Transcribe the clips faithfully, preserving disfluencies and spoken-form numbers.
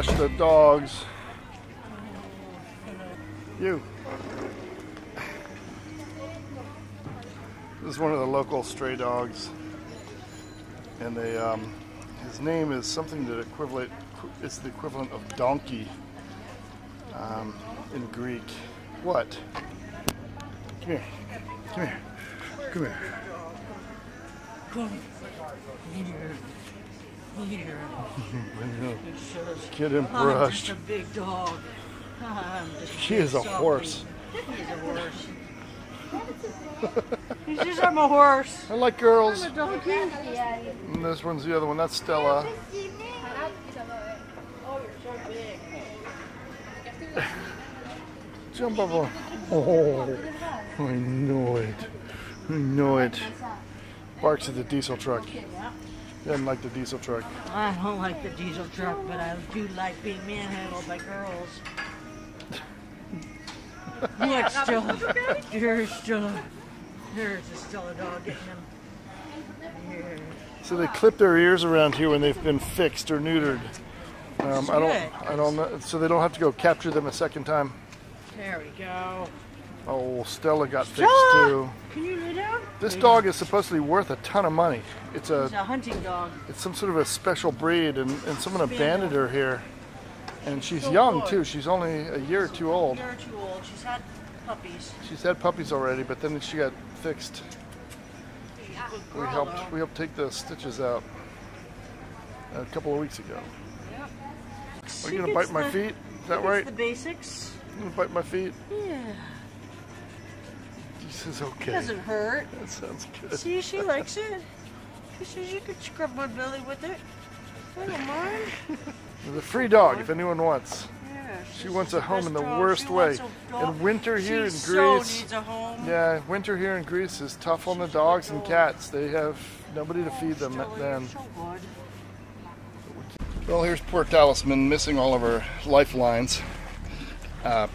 Rush the dogs. You. This is one of the local stray dogs, and they, um, his name is something that equivalent, it's the equivalent of donkey um, in Greek. What? Come here, come here, come here. Come here. Here. Get him brushed. I'm just a big dog. I'm just she is a horse. He's a horse. He says I'm a horse. I like girls. I'm a donkey. And this one's the other one. That's Stella. Jump over. Oh, I know it. I know it. Barks at the diesel truck. Doesn't like the diesel truck. I don't like the diesel truck, but I do like being manhandled by girls. Look, Stella. There's Stella. There's a Stella dog getting them. Here. So they clip their ears around here when they've been fixed or neutered. Um, I don't. I don't know. So they don't have to go capture them a second time. There we go. Oh, Stella got Stella! fixed too. Can you lay down? This Please. dog is supposedly worth a ton of money. It's a, it's a hunting dog. It's some sort of a special breed, and, and someone abandoned her here. And she's so young good. too. She's only a year or two old. A year or two old. She's had puppies. She's had puppies already, but then she got fixed. We helped. We helped take the stitches out a couple of weeks ago. Yep. Are you gonna bite my the, feet? Is that right? The basics. You gonna bite my feet? Yeah. This is okay. It doesn't hurt. That sounds good. See, she likes it. She says you could scrub my belly with it. I don't mind. It's a free dog if anyone wants. Yeah, she wants a home in the dog. worst she way. And winter here she in so Greece. Needs a home. Yeah, winter here in Greece is tough on the dogs so and cats. They have nobody to feed them then. So well, here's poor Talisman, missing all of her lifelines. Uh,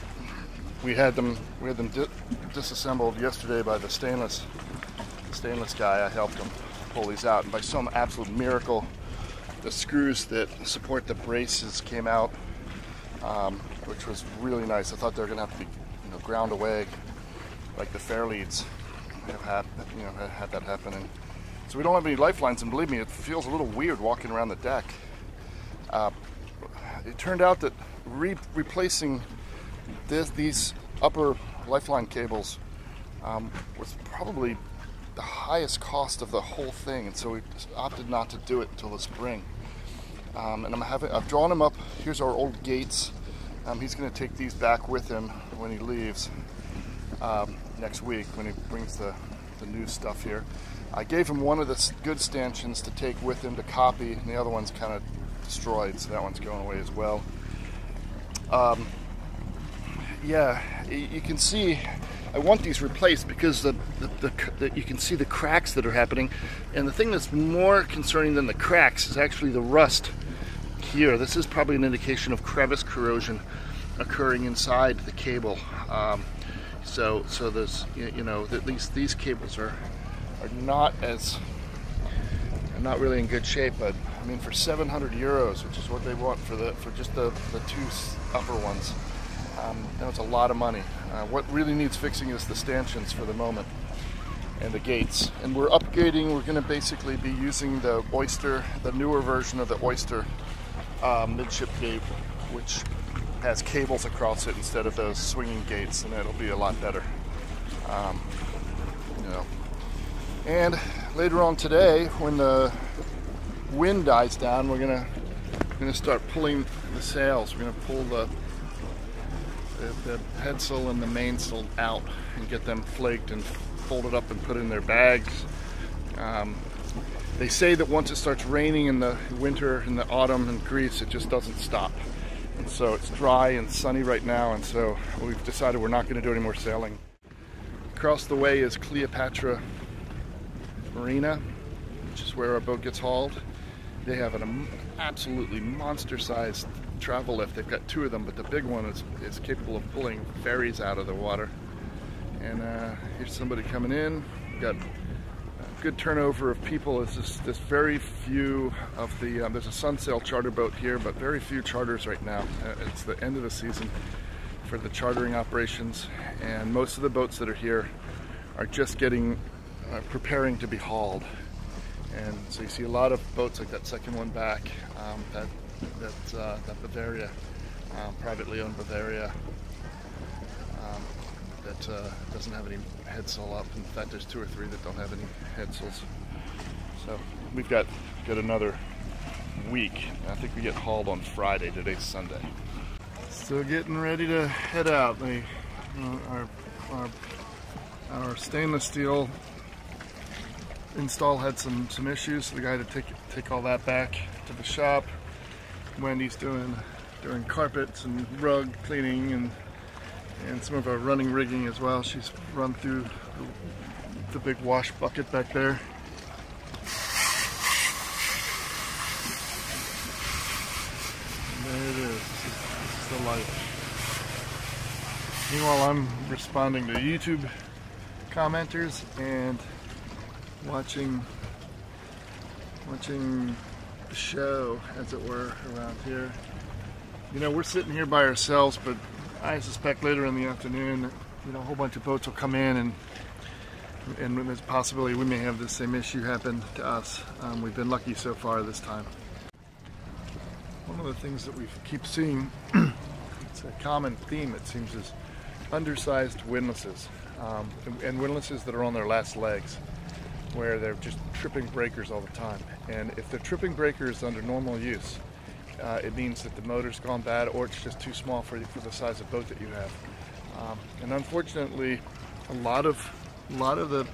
We had them. We had them di disassembled yesterday by the stainless, the stainless guy. I helped him pull these out, and by some absolute miracle, the screws that support the braces came out, um, which was really nice. I thought they were going to have to be, you know, ground away, like the Fairleads have had, you know, had that happen. And so we don't have any lifelines, and believe me, it feels a little weird walking around the deck. Uh, it turned out that re replacing This, these upper lifeline cables um, was probably the highest cost of the whole thing, and so we opted not to do it until the spring. Um, and I'm having, I've drawn him up. Here's our old gates. Um, he's going to take these back with him when he leaves um, next week when he brings the, the new stuff here. I gave him one of the good stanchions to take with him to copy, and the other one's kind of destroyed, so that one's going away as well. Um, Yeah, you can see, I want these replaced because the, the, the, the, you can see the cracks that are happening. And the thing that's more concerning than the cracks is actually the rust here. This is probably an indication of crevice corrosion occurring inside the cable. Um, so so there's, you know, at least these cables are, are not as, are not really in good shape, but I mean for seven hundred euros, which is what they want for, the, for just the, the two upper ones. Um, that's a lot of money. Uh, what really needs fixing is the stanchions for the moment and the gates. And we're upgrading. We're going to basically be using the Oyster, the newer version of the Oyster uh, midship gate, which has cables across it instead of those swinging gates, and it'll be a lot better. Um, you know. And later on today, when the wind dies down, we're going to going to start pulling the sails. We're going to pull the the headsail and the mainsail out and get them flaked and folded up and put in their bags. Um, they say that once it starts raining in the winter and the autumn in Greece, it just doesn't stop. And so it's dry and sunny right now, and so we've decided we're not going to do any more sailing. Across the way is Cleopatra Marina, which is where our boat gets hauled. They have an absolutely monster-sized travel lift. They've got two of them, but the big one is, is capable of pulling ferries out of the water. And uh, here's somebody coming in. We've got uh, good turnover of people. It's just, there's very few of the, um, there's a SunSail charter boat here, but very few charters right now. It's the end of the season for the chartering operations, and most of the boats that are here are just getting, uh, preparing to be hauled. And so you see a lot of boats like that second one back, um, that, that, uh, that Bavaria, um, privately owned Bavaria, um, that uh, doesn't have any head sail up. In fact, there's two or three that don't have any head sails. So we've got, got another week. I think we get hauled on Friday. Today's Sunday. So getting ready to head out. The, our, our, our stainless steel install had some some issues, so the guy had to take take all that back to the shop. Wendy's doing doing carpets and rug cleaning and and some of our running rigging as well. She's run through the, the big wash bucket back there. And there it is. This is, this is the life. Meanwhile, I'm responding to YouTube commenters and watching watching the show, as it were, around here. You know, we're sitting here by ourselves, but I suspect later in the afternoon, you know, a whole bunch of boats will come in, and and there's a possibility we may have the same issue happen to us. Um, we've been lucky so far this time. One of the things that we keep seeing, it's a common theme, it seems, is undersized windlasses, um, and, and windlasses that are on their last legs, where they're just tripping breakers all the time. And if the tripping breaker is under normal use, uh, it means that the motor's gone bad, or it's just too small for, for the size of boat that you have. Um, and unfortunately, a lot of a lot of the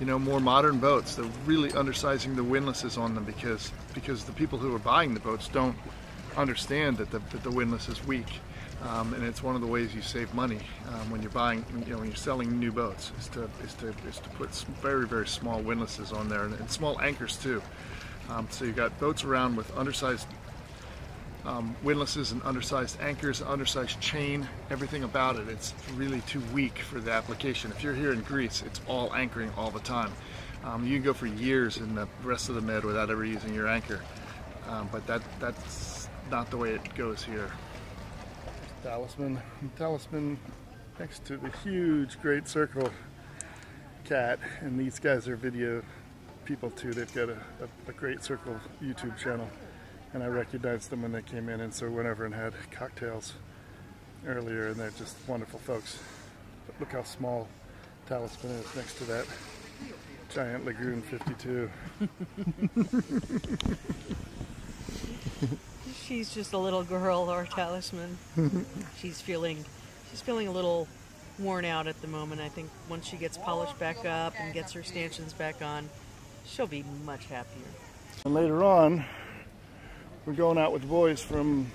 you know more modern boats, they're really undersizing the windlasses on them because because the people who are buying the boats don't understand that the, that the windlass is weak. Um, and it's one of the ways you save money um, when you're buying, you know, when you're selling new boats, is to is to is to put some very very small windlasses on there, and, and small anchors too. Um, so you've got boats around with undersized um, windlasses and undersized anchors, undersized chain, everything about it. It's really too weak for the application. If you're here in Greece, it's all anchoring all the time. Um, you can go for years in the rest of the Med without ever using your anchor, um, but that that's not the way it goes here. Talisman, Talisman next to the huge Great Circle cat, and these guys are video people too. They've got a, a, a Great Circle YouTube channel, and I recognized them when they came in, and so went over and had cocktails earlier, and they're just wonderful folks. But look how small Talisman is next to that giant Lagoon fifty-two. She's just a little girl, our Talisman. She's feeling, she's feeling a little worn out at the moment. I think once she gets polished back up and gets her stanchions back on, she'll be much happier. And later on, we're going out with the boys from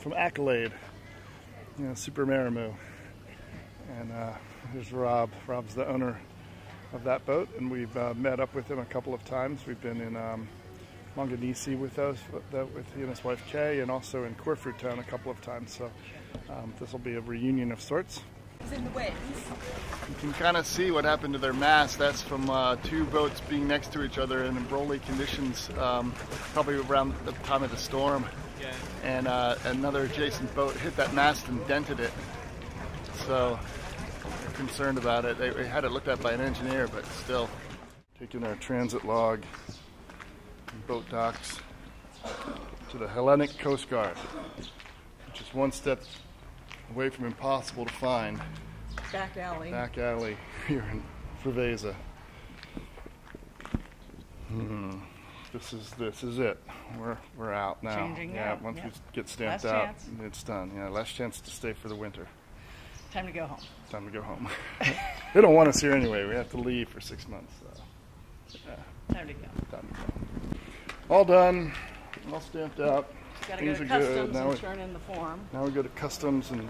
from Accolade, you know, Super Maramu, and uh, there's Rob. Rob's the owner of that boat, and we've uh, met up with him a couple of times. We've been in. Um, Manganisi with us, with he and his wife Kay, and also in Corfu Town a couple of times, so um, this will be a reunion of sorts. It's in the winds. You can kind of see what happened to their mast. That's from uh, two boats being next to each other in imbroglio conditions, um, probably around the time of the storm. Yeah. And uh, another adjacent boat hit that mast and dented it, so they're concerned about it. They, they had it looked at by an engineer, but still. Taking our transit log. Boat docks to the Hellenic Coast Guard, which is one step away from impossible to find. Back alley. Back alley here in Preveza. Hmm. This is this is it. We're we're out now. Changing yeah. Out. Once yep. we get stamped last out, chance. It's done. Yeah. Last chance to stay for the winter. Time to go home. Time to go home. They don't want us here anyway. We have to leave for six months. So. Yeah. Time to go. Time to go. All done, all stamped out. Gotta Things go to are customs good. Now and we, turn in the form. Now we go to customs and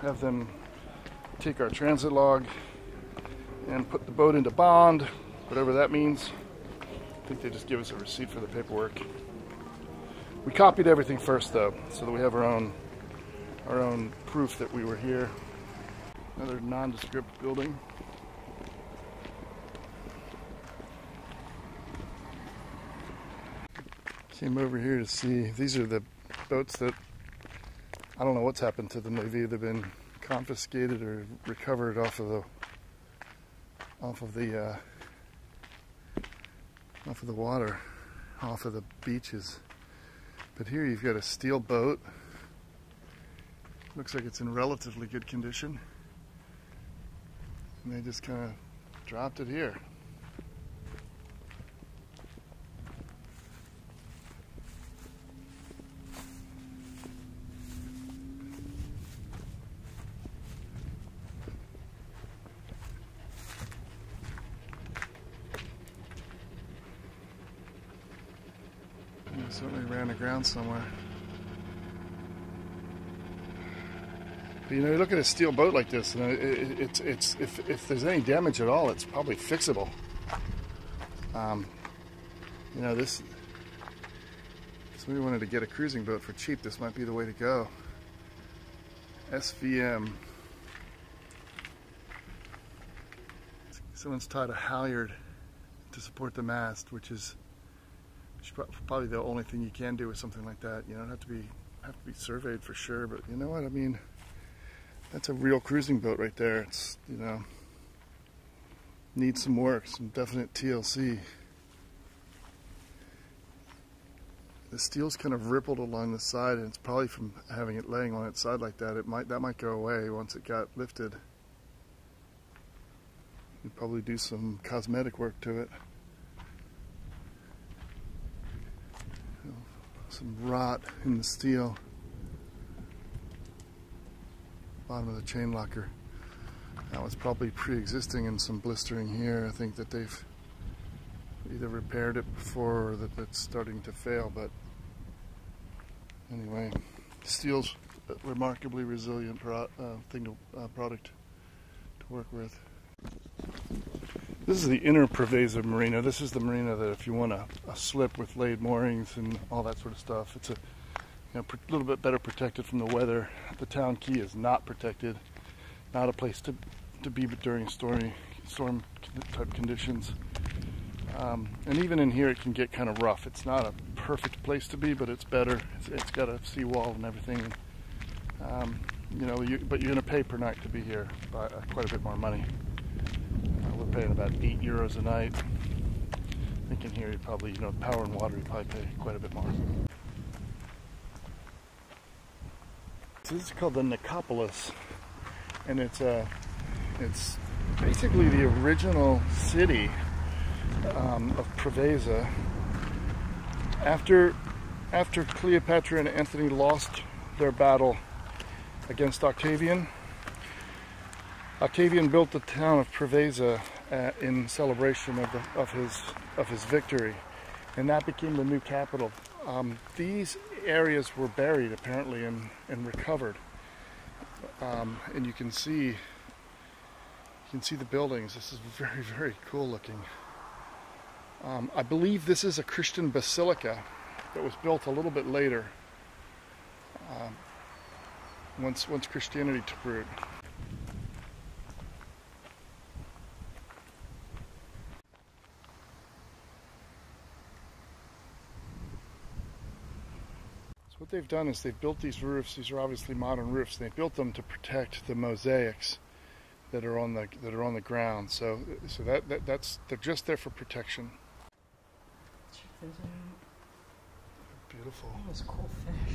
have them take our transit log and put the boat into bond, whatever that means. I think they just give us a receipt for the paperwork. We copied everything first though, so that we have our own our own proof that we were here. Another nondescript building. Came over here to see, these are the boats that, I don't know what's happened to them. They've either been confiscated or recovered off of the, off of the, uh, off of the water, off of the beaches. But here you've got a steel boat. Looks like it's in relatively good condition. And they just kind of dropped it here. Certainly ran aground somewhere. But, you know, you look at a steel boat like this, and it, it, it's it's if if there's any damage at all, it's probably fixable. Um, you know, this. Somebody wanted to get a cruising boat for cheap. This might be the way to go. S V M. Someone's tied a halyard to support the mast, which is. Probably the only thing you can do with something like that. You don't have to be have to be surveyed for sure, but you know what I mean. That's a real cruising boat right there. It's, you know, needs some work, some definite T L C. The steel's kind of rippled along the side, and it's probably from having it laying on its side like that. It might that might go away once it got lifted. You'd probably do some cosmetic work to it. Some rot in the steel. Bottom of the chain locker. That was probably pre-existing, and some blistering here. I think that they've either repaired it before or that it's starting to fail, but anyway, steel's a remarkably resilient pro uh, thing to, uh, product to work with. This is the inner Preveza Marina. This is the marina that if you want a, a slip with laid moorings and all that sort of stuff, it's a you know, pr little bit better protected from the weather. The town quay is not protected. Not a place to, to be during stormy storm type conditions. Um, and even in here it can get kind of rough. It's not a perfect place to be, but it's better. It's, it's got a seawall and everything. Um, you know, you, but you're going to pay per night to be here by uh, quite a bit more money. Paying about eight euros a night. I think in here you probably, you know, power and water, you probably pay quite a bit more. So this is called the Nicopolis, and it's a, it's basically the original city um, of Preveza. After, after Cleopatra and Antony lost their battle against Octavian, Octavian built the town of Preveza uh, in celebration of, the, of his of his victory, and that became the new capital. Um, these areas were buried apparently and, and recovered, um, and you can see you can see the buildings. This is very very cool looking. Um, I believe this is a Christian basilica that was built a little bit later, um, once once Christianity took root. What they've done is they've built these roofs. These are obviously modern roofs. They built them to protect the mosaics that are on the that are on the ground. So, so that, that that's they're just there for protection. Check those out. Beautiful. That was cool fish.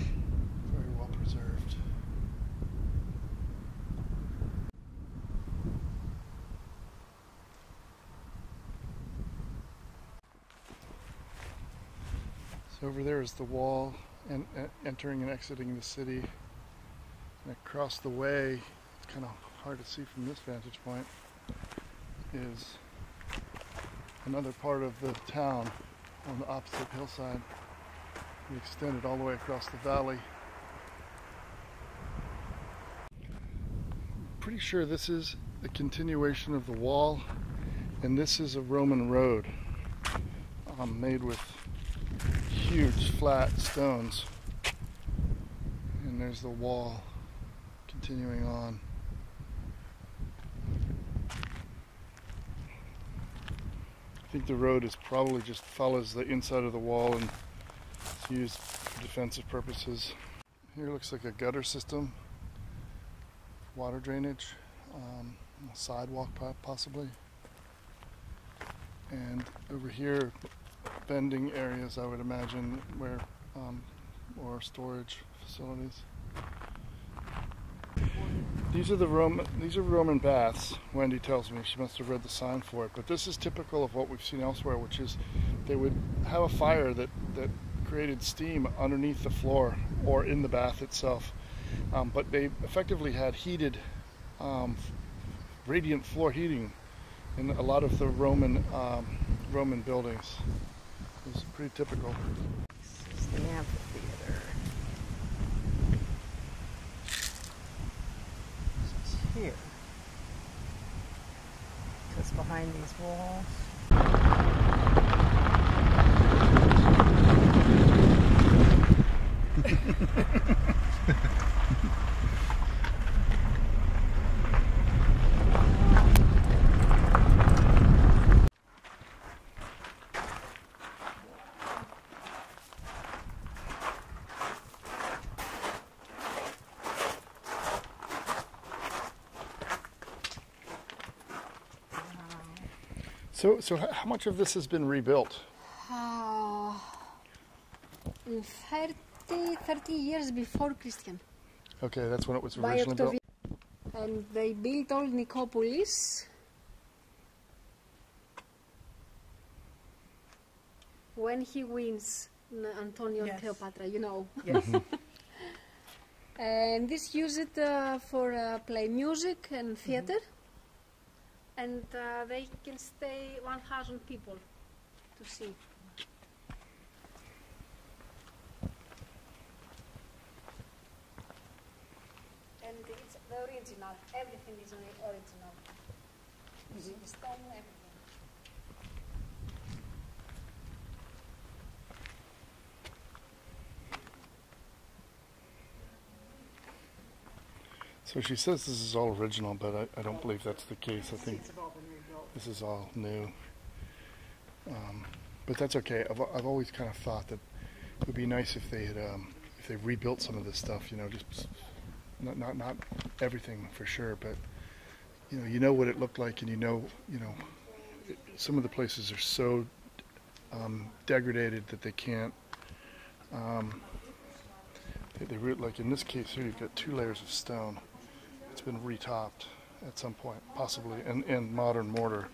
Very well preserved. So over there is the wall. And entering and exiting the city, and across the way, it's kind of hard to see from this vantage point, is another part of the town on the opposite hillside. We extend it all the way across the valley. I'm pretty sure this is the continuation of the wall, and this is a Roman road um, made with huge flat stones, and there's the wall continuing on. I think the road is probably just follows the inside of the wall and It's used for defensive purposes. Here looks like a gutter system, water drainage, um, a sidewalk possibly. And over here, vending areas, I would imagine, where um, or storage facilities. These are the Roman, these are Roman baths, Wendy tells me. She must have read the sign for it. But this is typical of what we've seen elsewhere, which is they would have a fire that, that created steam underneath the floor or in the bath itself. Um, but they effectively had heated, um, radiant floor heating in a lot of the Roman, um, Roman buildings. It was pretty typical. This is the amphitheater. Here, just behind these walls. So, so how much of this has been rebuilt? Uh, thirty, thirty years before Christian. Okay, that's when it was originally built. And they built old Nicopolis, when he wins Antonio yes. and Cleopatra, you know. Yes. Mm-hmm. And this used it uh, for uh, play music and theater. Mm-hmm. And uh, they can stay one thousand people to see. And it's the original. Everything is original. Using mm-hmm. stone, everything. So she says this is all original, but I, I don't believe that's the case. I think this is all new. Um, but that's okay. I've, I've always kind of thought that it would be nice if they had um, if they rebuilt some of this stuff. You know, just not not not everything for sure, but you know, you know what it looked like, and you know, you know, it, some of the places are so um, degraded that they can't. Um, they, they root like in this case here. You've got two layers of stone. It's been retopped at some point, possibly, and, and modern mortar.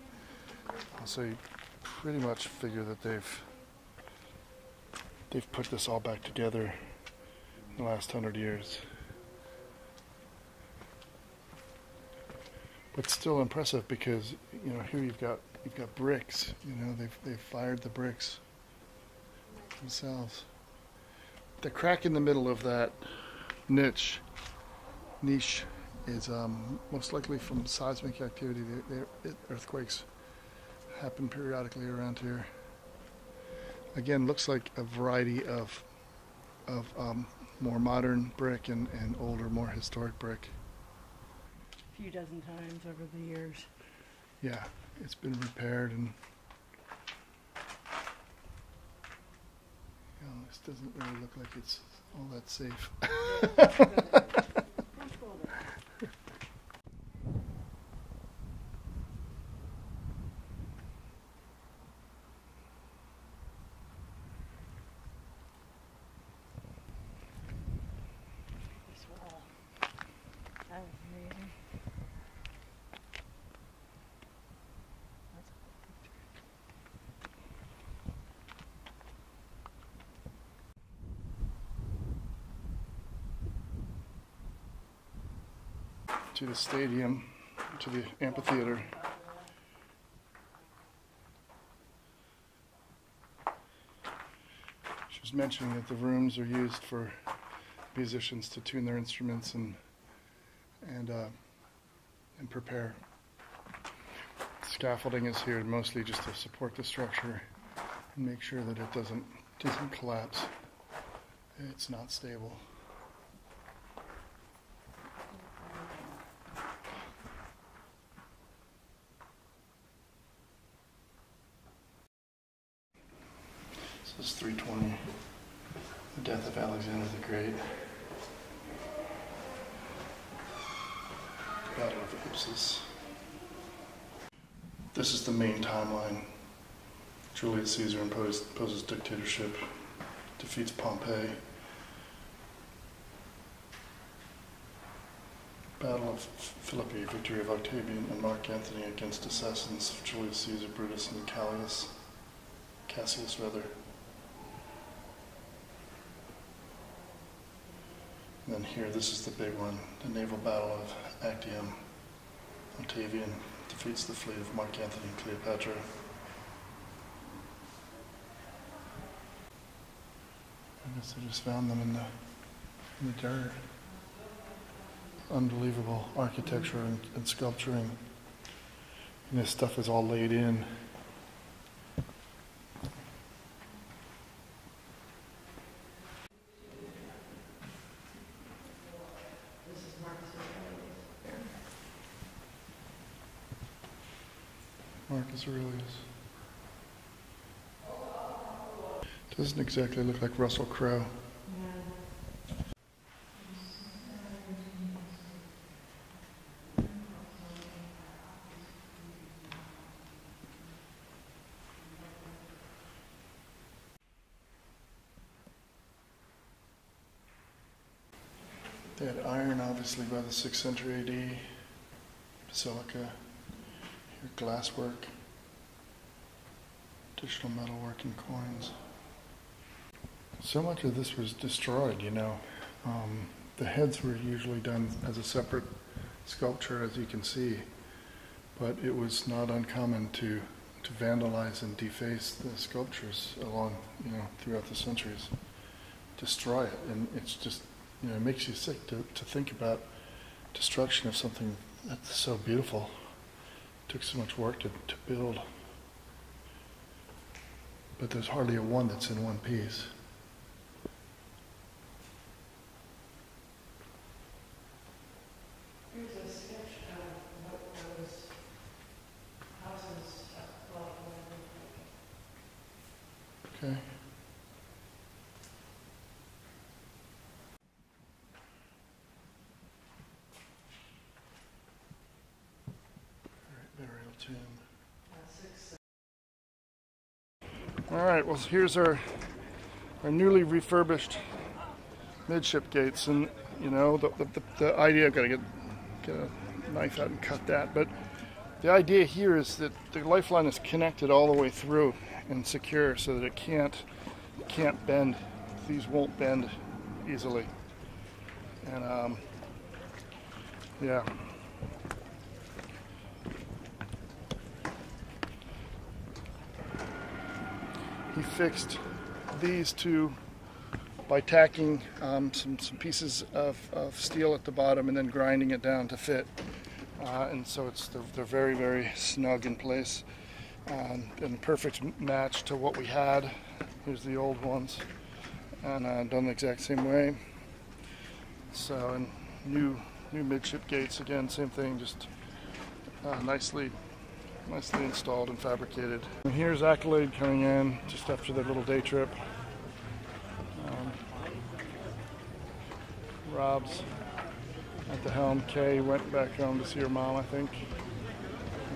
So you pretty much figure that they've they've put this all back together in the last hundred years. But still impressive because you know here you've got you've got bricks. You know they've they've fired the bricks themselves. The crack in the middle of that niche niche. is um, most likely from seismic activity. They're, they're, earthquakes happen periodically around here. Again, looks like a variety of of um, more modern brick and, and older, more historic brick. A few dozen times over the years. Yeah, it's been repaired and you know, this doesn't really look like it's all that safe. To the stadium, to the amphitheater. She was mentioning that the rooms are used for musicians to tune their instruments and and uh, and prepare. Scaffolding is here mostly just to support the structure and make sure that it doesn't doesn't collapse. It's not stable. This is three twenty. in with the great Battle of Ipsus. This is the main timeline. Julius Caesar imposes dictatorship, defeats Pompey. Battle of Philippi, victory of Octavian and Mark Antony against assassins of Julius Caesar, Brutus, and Callius. Cassius, rather. And then here, this is the big one, the naval battle of Actium. Octavian defeats the fleet of Mark Antony and Cleopatra. I guess I just found them in the, in the dirt. Unbelievable architecture and, and sculpturing. And this stuff is all laid in. This is Marcus Aurelius. Marcus Aurelius. Doesn't exactly look like Russell Crowe. They had iron, obviously, by the sixth century A D, basilica, here glasswork, additional metalwork and coins. So much of this was destroyed, you know. Um, the heads were usually done as a separate sculpture, as you can see, but it was not uncommon to, to vandalize and deface the sculptures along, you know, throughout the centuries. Destroy it, and it's just... You know, it makes you sick to, to think about destruction of something that's so beautiful. It took so much work to, to build. But there's hardly a one that's in one piece. All right, well, here's our our newly refurbished midship gates, and you know the the, the idea. I've got to get get a knife out and cut that. But the idea here is that the lifeline is connected all the way through and secure, so that it can't it can't bend. These won't bend easily, and um, yeah. He fixed these two by tacking um, some, some pieces of, of steel at the bottom and then grinding it down to fit. Uh, and so it's they're, they're very, very snug in place um, and perfect match to what we had. Here's the old ones, and uh, done the exact same way. So, and new new midship gates again, same thing, just uh, nicely. Nicely installed and fabricated. And here's Accolade coming in just after their little day trip. Um, Rob's at the helm. Kay went back home to see her mom, I think.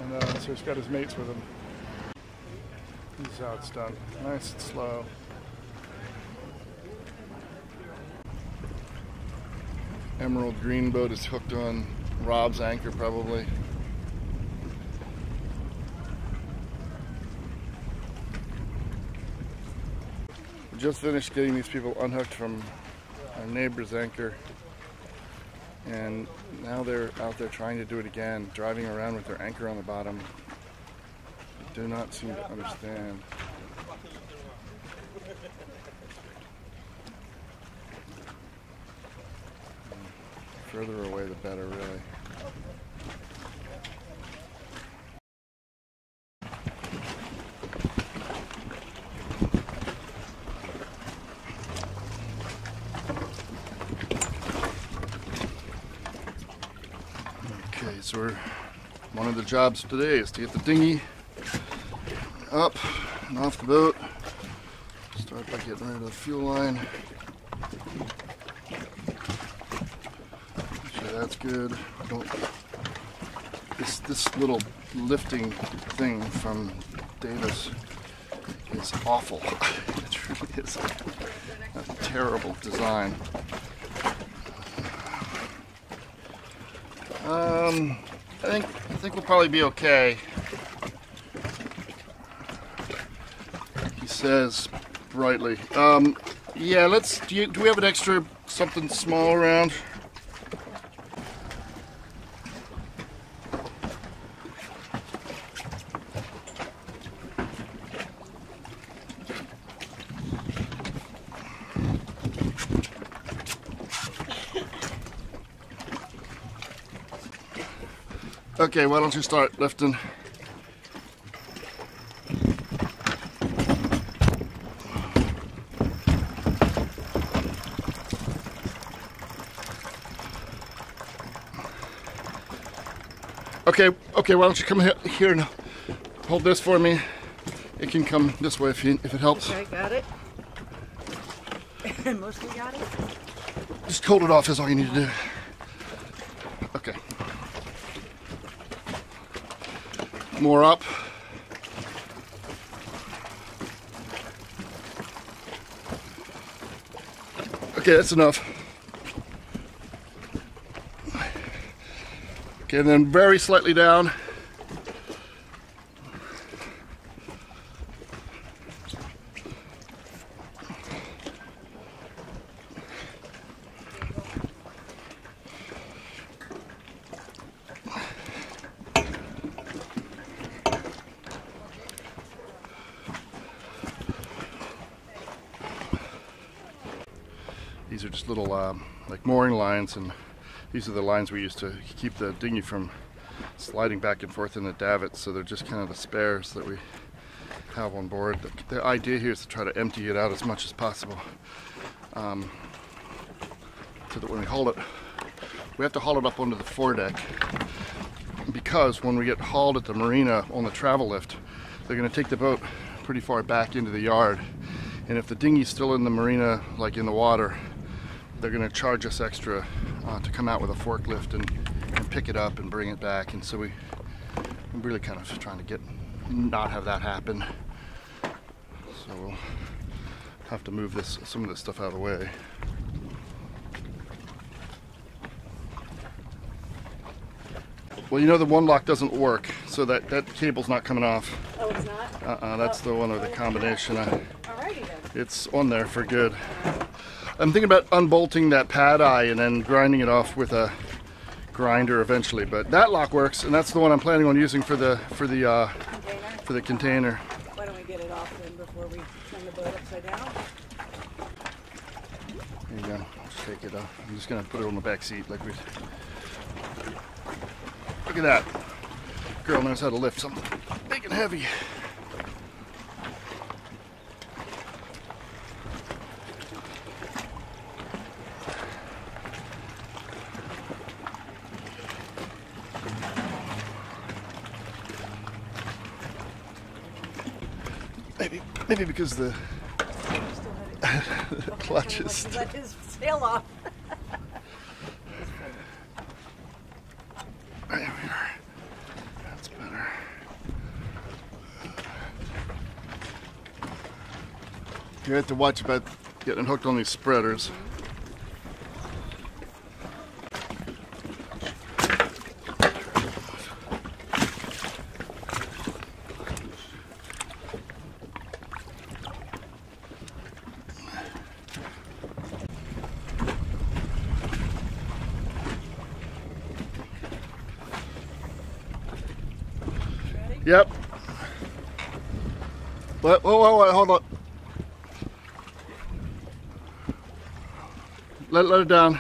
And uh, so he's got his mates with him. He's how it's done. Nice and slow. Emerald green boat is hooked on Rob's anchor, probably. Just finished getting these people unhooked from our neighbor's anchor, and now they're out there trying to do it again, driving around with their anchor on the bottom. Do not seem to understand. The further away the better, really. So we're, one of the jobs today is to get the dinghy up and off the boat. Start by getting rid of the fuel line. that's good. I don't. This this little lifting thing from Davis is awful. It truly is a, a terrible design. Um, I think I think we'll probably be okay. He says brightly. Um, yeah. Let's. Do, you, do we have an extra something small around? Okay, why don't you start lifting? Okay, okay, why don't you come here and hold this for me? It can come this way if, you, if it helps. Okay, got it. Mostly got it. Just hold it off is all you need to do. Okay. More up. Okay, that's enough. Okay, and then very slightly down. These are just little um, like mooring lines, and these are the lines we use to keep the dinghy from sliding back and forth in the davits. So they're just kind of the spares that we have on board. The, the idea here is to try to empty it out as much as possible, um, so that when we haul it, we have to haul it up onto the foredeck, because when we get hauled at the marina on the travel lift, they're going to take the boat pretty far back into the yard, and if the dinghy's still in the marina, like in the water, they're going to charge us extra uh, to come out with a forklift and, and pick it up and bring it back. And so we, we're really kind of trying to get not have that happen. So we'll have to move this some of this stuff out of the way. Well, you know the one lock doesn't work, so that, that cable's not coming off. Oh, it's not? Uh-uh, that's oh, the one with oh, the combination. I, Alrighty then. It's on there for good. I'm thinking about unbolting that pad eye and then grinding it off with a grinder eventually, but that lock works, and that's the one I'm planning on using for the for the uh, container. for the container. Why don't we get it off then before we turn the boat upside down? There you go. I'll just take it off. I'm just gonna put it on the back seat like we. Look at that. Girl knows how to lift something big and heavy. Maybe because the clutch is let his sail off. There we are. That's better. You have to watch about getting hooked on these spreaders. Yep. Whoa, whoa, whoa, hold on. Let, let it down.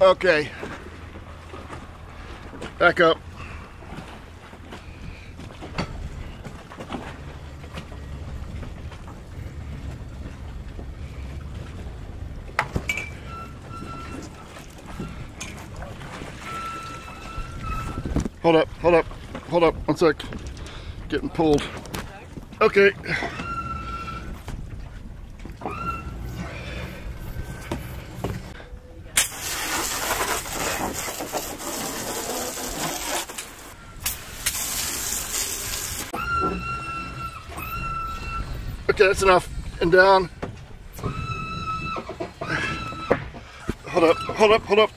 Okay. Back up. Hold up, hold up, hold up, one sec. Getting pulled. Okay. Okay, that's enough. And down. Hold up, hold up, hold up.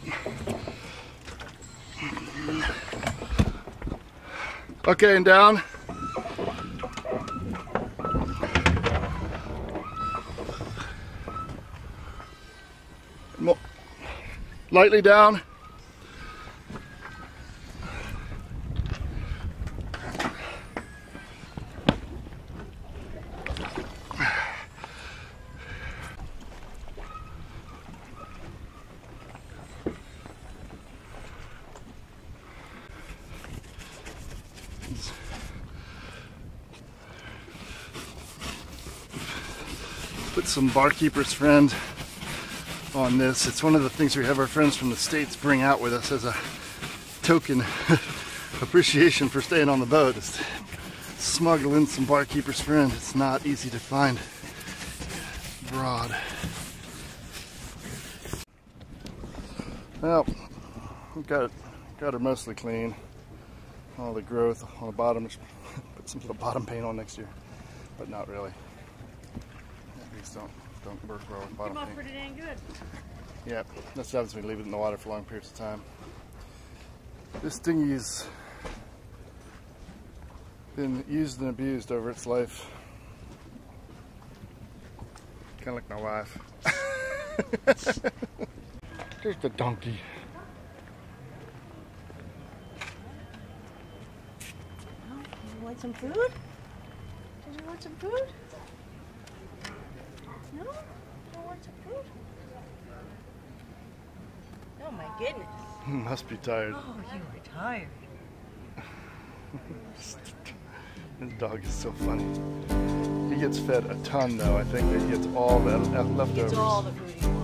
Okay, and down. More. Lightly down. Some barkeeper's friend on this. It's one of the things we have our friends from the States bring out with us as a token appreciation for staying on the boat. Is smuggle in some barkeeper's friend. It's not easy to find abroad. Well, we've got it, got her mostly clean. All the growth on the bottom. Put some little bottom paint on next year, but not really. Don't, don't work well with bottom paint. It ain't good. Yeah, that's what happens when we leave it in the water for long periods of time. This dinghy's been used and abused over its life. Kind of like my wife. There's the donkey. Oh, did you want some food? Did you want some food? No? Don't want some food? Oh my goodness. You must be tired. Oh, you were tired. This dog is so funny. He gets fed a ton though. I think that he gets all the leftovers. He gets all the food.